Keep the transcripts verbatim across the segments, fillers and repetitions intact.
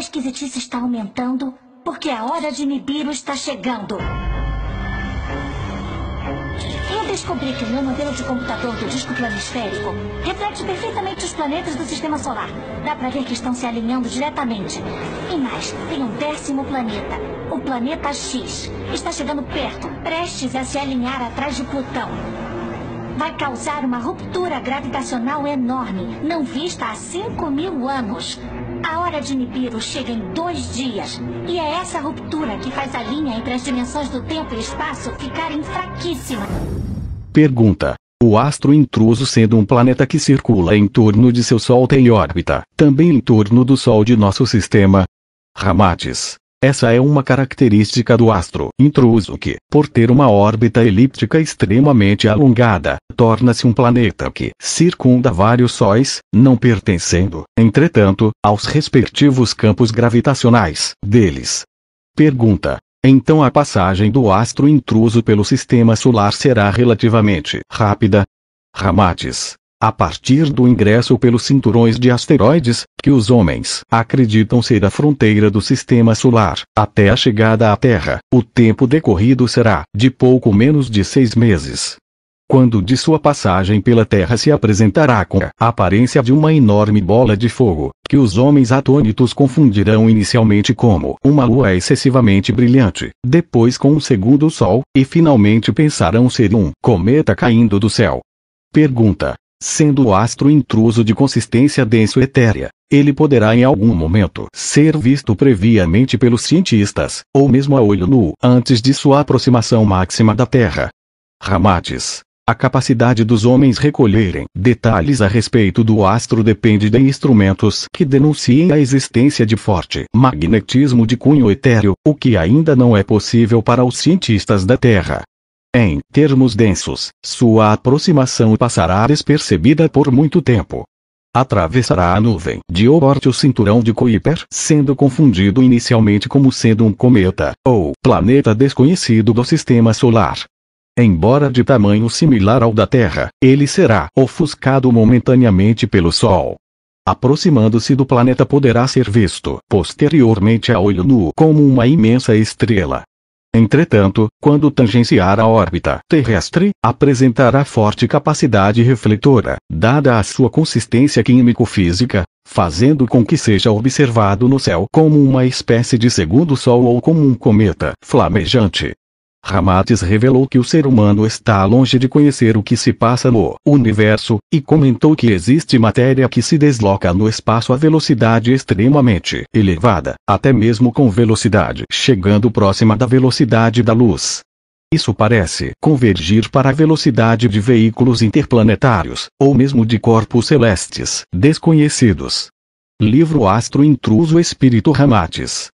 esquisitice está aumentando porque a hora de Nibiru está chegando. Eu descobri que o meu modelo de computador do disco planisférico reflete perfeitamente os planetas do sistema solar. Dá pra ver que estão se alinhando diretamente. E mais, tem um décimo planeta. O planeta X está chegando perto, prestes a se alinhar atrás de Plutão. Vai causar uma ruptura gravitacional enorme, não vista há cinco mil anos. A hora de Nibiru chega em dois dias. E é essa ruptura que faz a linha entre as dimensões do tempo e espaço ficarem fraquíssima. Pergunta. O astro intruso, sendo um planeta que circula em torno de seu Sol, tem órbita também em torno do Sol de nosso sistema? Ramatis. Essa é uma característica do astro intruso que, por ter uma órbita elíptica extremamente alongada, torna-se um planeta que circunda vários sóis, não pertencendo, entretanto, aos respectivos campos gravitacionais deles. Pergunta. Então a passagem do astro intruso pelo sistema solar será relativamente rápida? Ramatis. A partir do ingresso pelos cinturões de asteroides, que os homens acreditam ser a fronteira do sistema solar, até a chegada à Terra, o tempo decorrido será de pouco menos de seis meses. Quando de sua passagem pela Terra se apresentará com a aparência de uma enorme bola de fogo, que os homens atônitos confundirão inicialmente como uma lua excessivamente brilhante, depois com um segundo sol, e finalmente pensarão ser um cometa caindo do céu. Pergunta. Sendo o astro intruso de consistência denso-etérea, ele poderá em algum momento ser visto previamente pelos cientistas, ou mesmo a olho nu, antes de sua aproximação máxima da Terra. Ramatis. A capacidade dos homens recolherem detalhes a respeito do astro depende de instrumentos que denunciem a existência de forte magnetismo de cunho etéreo, o que ainda não é possível para os cientistas da Terra. Em termos densos, sua aproximação passará despercebida por muito tempo. Atravessará a nuvem de Oort, o cinturão de Kuiper, sendo confundido inicialmente como sendo um cometa, ou planeta desconhecido do sistema solar. Embora de tamanho similar ao da Terra, ele será ofuscado momentaneamente pelo Sol. Aproximando-se do planeta, poderá ser visto posteriormente a olho nu como uma imensa estrela. Entretanto, quando tangenciar a órbita terrestre, apresentará forte capacidade refletora, dada a sua consistência químico-física, fazendo com que seja observado no céu como uma espécie de segundo Sol ou como um cometa flamejante. Ramatis revelou que o ser humano está longe de conhecer o que se passa no universo, e comentou que existe matéria que se desloca no espaço a velocidade extremamente elevada, até mesmo com velocidade chegando próxima da velocidade da luz. Isso parece convergir para a velocidade de veículos interplanetários, ou mesmo de corpos celestes desconhecidos. Livro Astro Intruso Espírito Ramatis.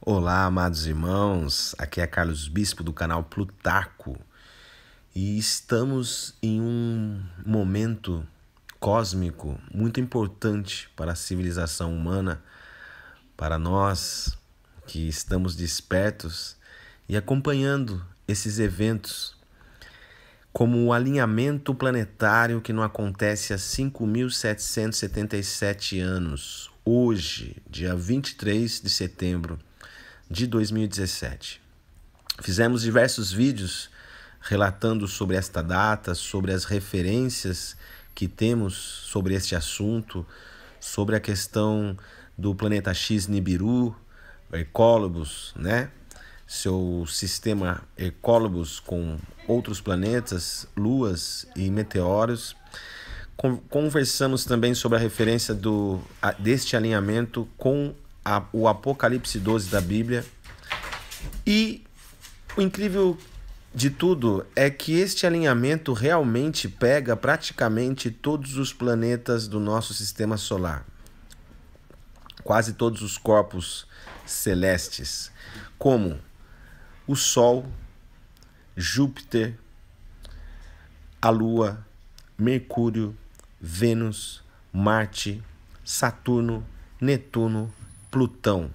Olá, amados irmãos, aqui é Carlos Bispo do canal Plutarco e estamos em um momento cósmico muito importante para a civilização humana, para nós que estamos despertos e acompanhando esses eventos, como o alinhamento planetário que não acontece há cinco mil setecentos e setenta e sete anos, hoje, dia vinte e três de setembro de dois mil e dezessete. Fizemos diversos vídeos relatando sobre esta data, sobre as referências que temos sobre este assunto, sobre a questão do planeta X Nibiru, Ecolobus, né? Seu sistema Ecolobus com outros planetas, luas e meteoros. Conversamos também sobre a referência do, deste alinhamento com o Apocalipse doze da Bíblia. E o incrível de tudo é que este alinhamento realmente pega praticamente todos os planetas do nosso sistema solar, quase todos os corpos celestes, como o Sol, Júpiter, a Lua, Mercúrio, Vênus, Marte, Saturno, Netuno, Plutão.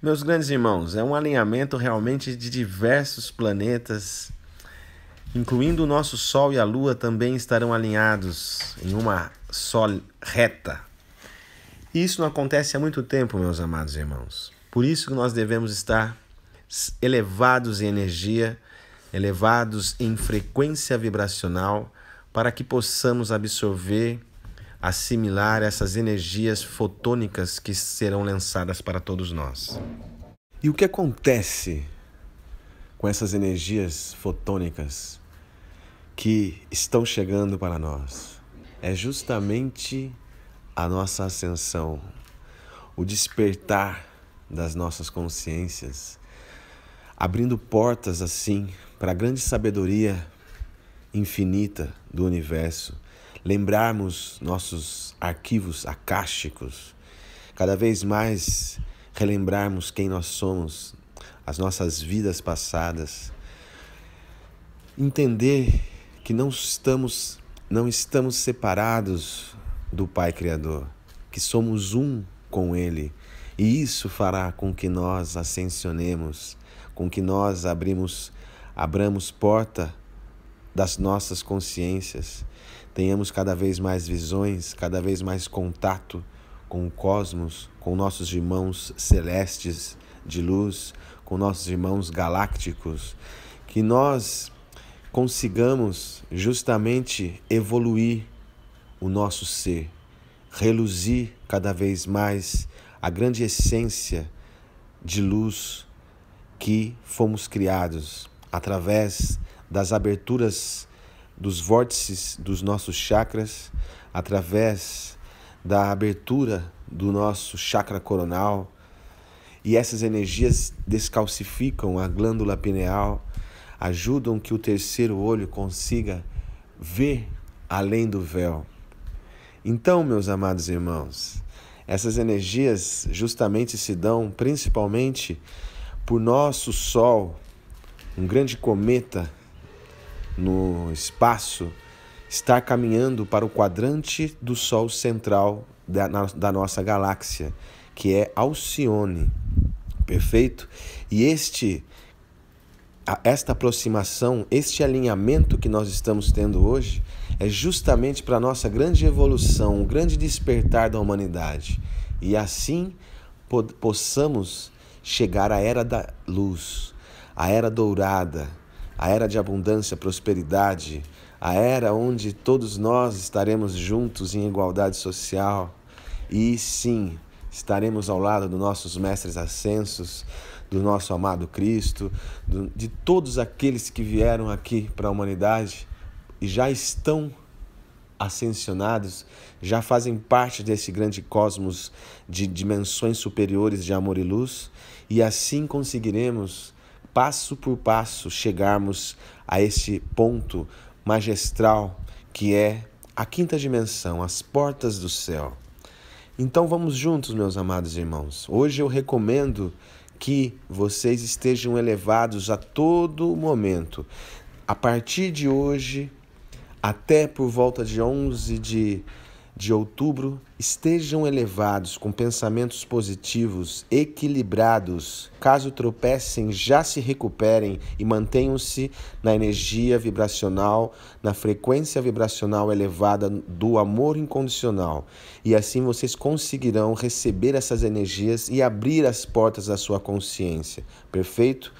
Meus grandes irmãos, é um alinhamento realmente de diversos planetas, incluindo o nosso Sol e a Lua também estarão alinhados em uma só reta. Isso não acontece há muito tempo, meus amados irmãos. Por isso que nós devemos estar elevados em energia, elevados em frequência vibracional, para que possamos absorver, assimilar essas energias fotônicas que serão lançadas para todos nós. E o que acontece com essas energias fotônicas que estão chegando para nós? É justamente a nossa ascensão, o despertar das nossas consciências, abrindo portas assim para a grande sabedoria infinita do universo, lembrarmos nossos arquivos akáshicos, cada vez mais relembrarmos quem nós somos, as nossas vidas passadas, entender que não estamos, não estamos separados do Pai Criador, que somos um com Ele. E isso fará com que nós ascensionemos, com que nós abrimos, abramos porta das nossas consciências, tenhamos cada vez mais visões, cada vez mais contato com o cosmos, com nossos irmãos celestes de luz, com nossos irmãos galácticos, que nós consigamos justamente evoluir o nosso ser, reluzir cada vez mais a grande essência de luz que fomos criados através das aberturas dos vórtices dos nossos chakras, através da abertura do nosso chakra coronal, e essas energias descalcificam a glândula pineal, ajudam que o terceiro olho consiga ver além do véu. Então, meus amados irmãos, essas energias justamente se dão principalmente por nosso Sol, um grande cometa no espaço, estar caminhando para o quadrante do Sol central da, na, da nossa galáxia, que é Alcione, perfeito? E este... Esta aproximação, este alinhamento que nós estamos tendo hoje é justamente para a nossa grande evolução, o grande despertar da humanidade. E assim po possamos chegar à era da luz, à era dourada, à era de abundância, prosperidade, à era onde todos nós estaremos juntos em igualdade social. E sim, estaremos ao lado dos nossos mestres ascensos, do nosso amado Cristo, do, de todos aqueles que vieram aqui para a humanidade e já estão ascensionados, já fazem parte desse grande cosmos de dimensões superiores de amor e luz, e assim conseguiremos, passo por passo, chegarmos a esse ponto magistral que é a quinta dimensão, as portas do céu. Então vamos juntos, meus amados irmãos. Hoje eu recomendo que vocês estejam elevados a todo momento. A partir de hoje, até por volta de onze de outubro, estejam elevados com pensamentos positivos, equilibrados. Caso tropecem, já se recuperem e mantenham-se na energia vibracional, na frequência vibracional elevada do amor incondicional. E assim vocês conseguirão receber essas energias e abrir as portas da sua consciência. Perfeito?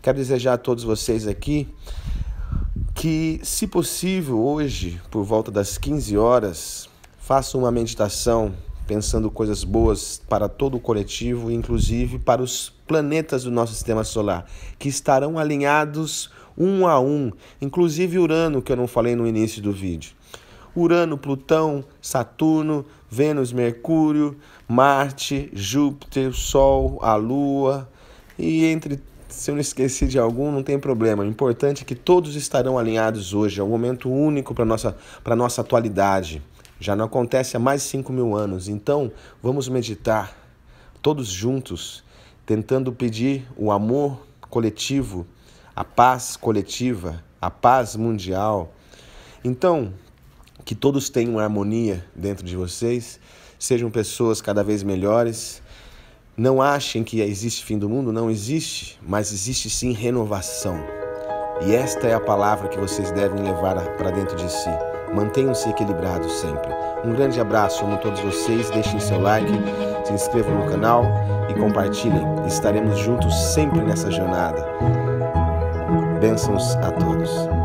Quero desejar a todos vocês aqui que, se possível, hoje, por volta das quinze horas... faça uma meditação pensando coisas boas para todo o coletivo, inclusive para os planetas do nosso sistema solar, que estarão alinhados um a um, inclusive Urano, que eu não falei no início do vídeo. Urano, Plutão, Saturno, Vênus, Mercúrio, Marte, Júpiter, Sol, a Lua, e entre todos. Se eu não esqueci de algum, não tem problema. O importante é que todos estarão alinhados hoje. É um momento único para a nossa, para a nossa atualidade. Já não acontece há mais de cinco mil anos. Então, vamos meditar todos juntos, tentando pedir o amor coletivo, a paz coletiva, a paz mundial. Então, que todos tenham harmonia dentro de vocês, sejam pessoas cada vez melhores. Não achem que existe fim do mundo, não existe, mas existe sim renovação. E esta é a palavra que vocês devem levar para dentro de si. Mantenham-se equilibrados sempre. Um grande abraço, amo todos vocês, deixem seu like, se inscrevam no canal e compartilhem. Estaremos juntos sempre nessa jornada. Bênçãos a todos.